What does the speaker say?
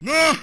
No!